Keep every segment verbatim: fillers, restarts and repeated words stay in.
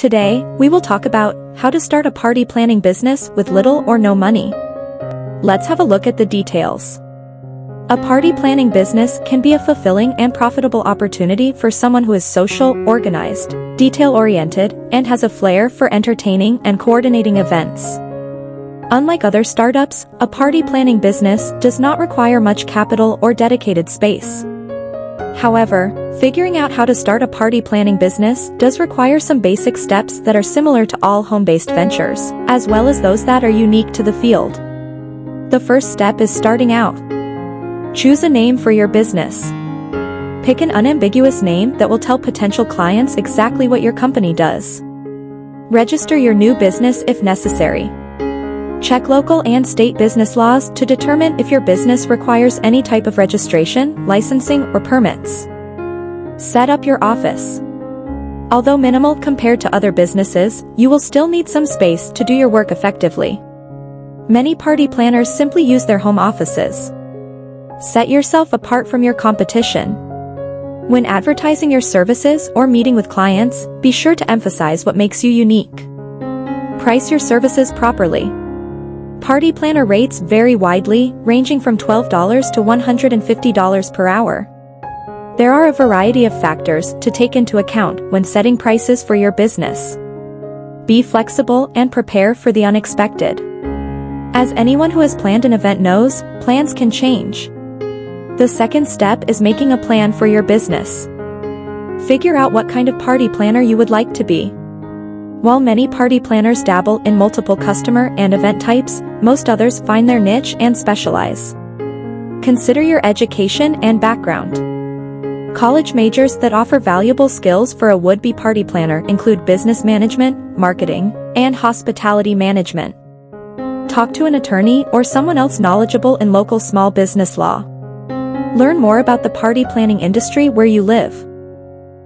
Today, we will talk about how to start a party planning business with little or no money. Let's have a look at the details. A party planning business can be a fulfilling and profitable opportunity for someone who is social, organized, detail-oriented, and has a flair for entertaining and coordinating events. Unlike other startups, a party planning business does not require much capital or dedicated space. However, figuring out how to start a party planning business does require some basic steps that are similar to all home-based ventures, as well as those that are unique to the field. The first step is starting out. Choose a name for your business. Pick an unambiguous name that will tell potential clients exactly what your company does. Register your new business if necessary. Check local and state business laws to determine if your business requires any type of registration, licensing, or permits. Set up your office. Although minimal compared to other businesses, you will still need some space to do your work effectively. Many party planners simply use their home offices. Set yourself apart from your competition. When advertising your services or meeting with clients, be sure to emphasize what makes you unique. Price your services properly. Party planner rates vary widely, ranging from twelve dollars to one hundred fifty dollars per hour. There are a variety of factors to take into account when setting prices for your business. Be flexible and prepare for the unexpected. As anyone who has planned an event knows, plans can change. The second step is making a plan for your business. Figure out what kind of party planner you would like to be. While many party planners dabble in multiple customer and event types, most others find their niche and specialize. Consider your education and background. College majors that offer valuable skills for a would-be party planner include business management, marketing, and hospitality management. Talk to an attorney or someone else knowledgeable in local small business law. Learn more about the party planning industry where you live.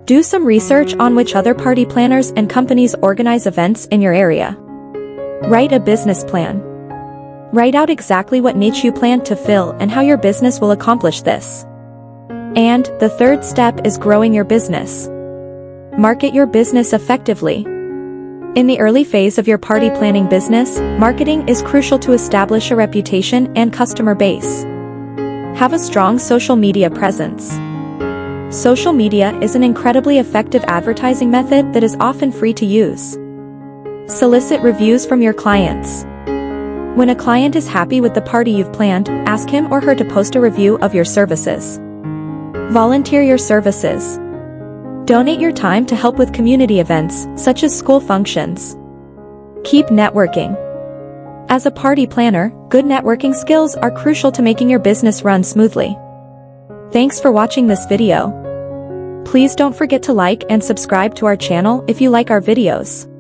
Do some research on which other party planners and companies organize events in your area. Write a business plan. Write out exactly what niche you plan to fill and how your business will accomplish this. And the third step is growing your business. Market your business effectively. In the early phase of your party planning business, marketing is crucial to establish a reputation and customer base. Have a strong social media presence. Social media is an incredibly effective advertising method that is often free to use. Solicit reviews from your clients. When a client is happy with the party you've planned, ask him or her to post a review of your services. Volunteer your services. Donate your time to help with community events, such as school functions. Keep networking. As a party planner, good networking skills are crucial to making your business run smoothly. Thanks for watching this video. Please don't forget to like and subscribe to our channel if you like our videos.